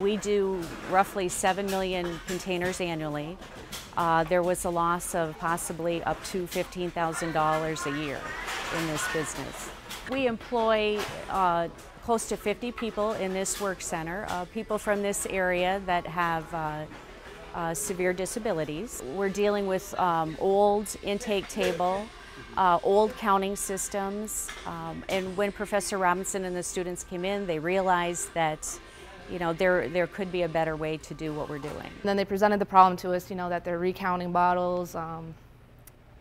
We do roughly 7 million containers annually. There was a loss of possibly up to $15,000 a year in this business. We employ close to 50 people in this work center, people from this area that have severe disabilities. We're dealing with old intake table, old counting systems, and when Professor Robinson and the students came in, they realized that there could be a better way to do what we're doing. And then they presented the problem to us, that they're recounting bottles.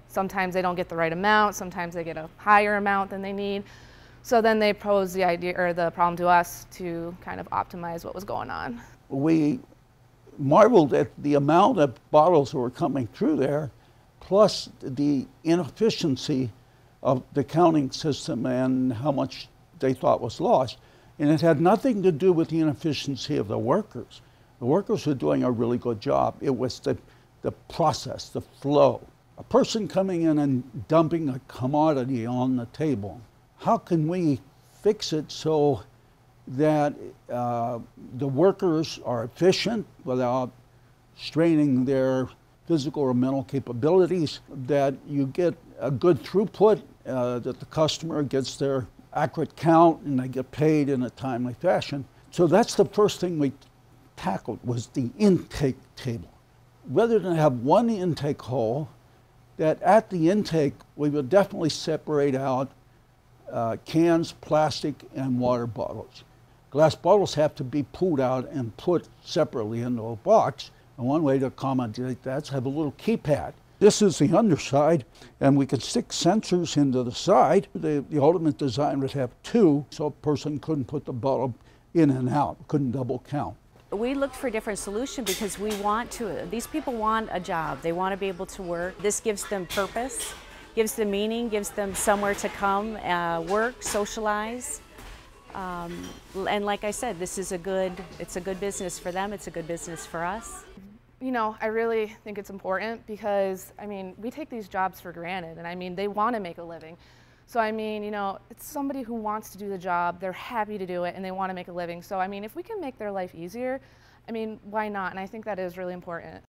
Sometimes they don't get the right amount. Sometimes they get a higher amount than they need. So then they posed the idea or the problem to us to kind of optimize what was going on. We marveled at the amount of bottles that were coming through there, plus the inefficiency of the counting system and how much they thought was lost. And it had nothing to do with the inefficiency of the workers. The workers were doing a really good job. It was the process, the flow. A person coming in and dumping a commodity on the table. How can we fix it so that the workers are efficient without straining their physical or mental capabilities, that you get a good throughput, that the customer gets their accurate count and they get paid in a timely fashion. So that's the first thing we tackled, was the intake table. Rather than have one intake hall, that at the intake we would definitely separate out cans, plastic, and water bottles. Glass bottles have to be pulled out and put separately into a box. And one way to accommodate that is have a little keypad. This is the underside, and we can stick sensors into the side. The ultimate design would have two, so a person couldn't put the bottle in and out, couldn't double count. We looked for a different solution because we want to, these people want a job. They want to be able to work. This gives them purpose, gives them meaning, gives them somewhere to come, work, socialize. And like I said, this is it's a good business for them. It's a good business for us. I really think it's important because, we take these jobs for granted, and they want to make a living. So, it's somebody who wants to do the job, they're happy to do it, and they want to make a living. So, if we can make their life easier, why not? And I think that is really important.